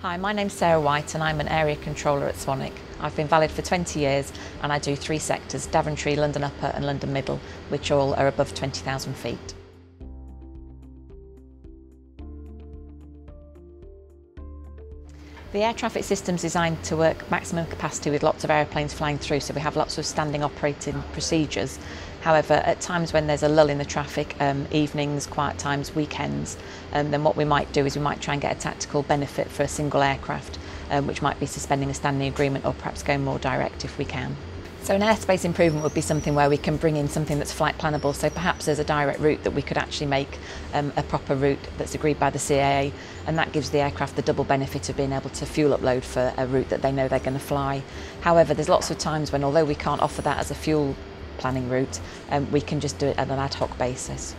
Hi, my name's Sarah White and I'm an area controller at Swanwick. I've been valid for 20 years and I do three sectors, Daventry, London Upper and London Middle, which all are above 20,000 feet. The air traffic system's designed to work maximum capacity with lots of aeroplanes flying through, so we have lots of standing operating procedures. However, at times when there's a lull in the traffic, evenings, quiet times, weekends, then what we might do is we might try and get a tactical benefit for a single aircraft, which might be suspending a standing agreement or perhaps going more direct if we can. So an airspace improvement would be something where we can bring in something that's flight plannable, so perhaps there's a direct route that we could actually make a proper route that's agreed by the CAA, and that gives the aircraft the double benefit of being able to fuel upload for a route that they know they're going to fly. However, there's lots of times when, although we can't offer that as a fuel planning route, we can just do it on an ad hoc basis.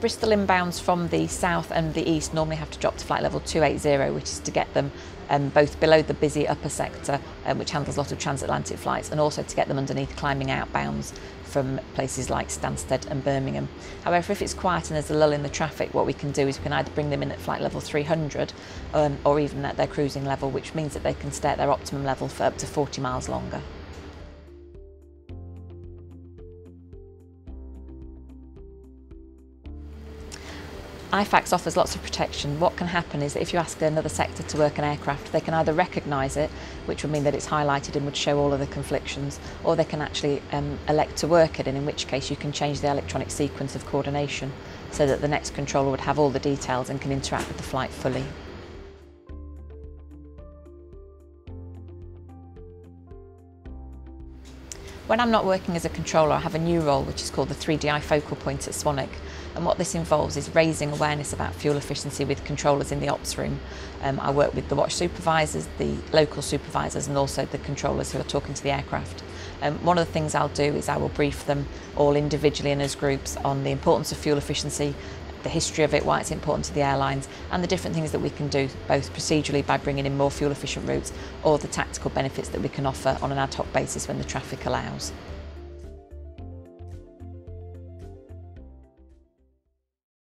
Bristol inbounds from the south and the east normally have to drop to flight level 280, which is to get them both below the busy upper sector, which handles a lot of transatlantic flights, and also to get them underneath climbing outbounds from places like Stansted and Birmingham. However, if it's quiet and there's a lull in the traffic, what we can do is we can either bring them in at flight level 300 or even at their cruising level, which means that they can stay at their optimum level for up to 40 miles longer. IFAX offers lots of protection. What can happen is that if you ask another sector to work an aircraft, they can either recognise it, which would mean that it's highlighted and would show all of the conflictions, or they can actually elect to work it, and in which case you can change the electronic sequence of coordination so that the next controller would have all the details and can interact with the flight fully. When I'm not working as a controller, I have a new role which is called the 3DI focal point at Swanwick, and what this involves is raising awareness about fuel efficiency with controllers in the ops room. I work with the watch supervisors, the local supervisors and also the controllers who are talking to the aircraft. One of the things I'll do is I will brief them all individually and as groups on the importance of fuel efficiency, the history of it, why it's important to the airlines, and the different things that we can do both procedurally by bringing in more fuel efficient routes or the tactical benefits that we can offer on an ad hoc basis when the traffic allows.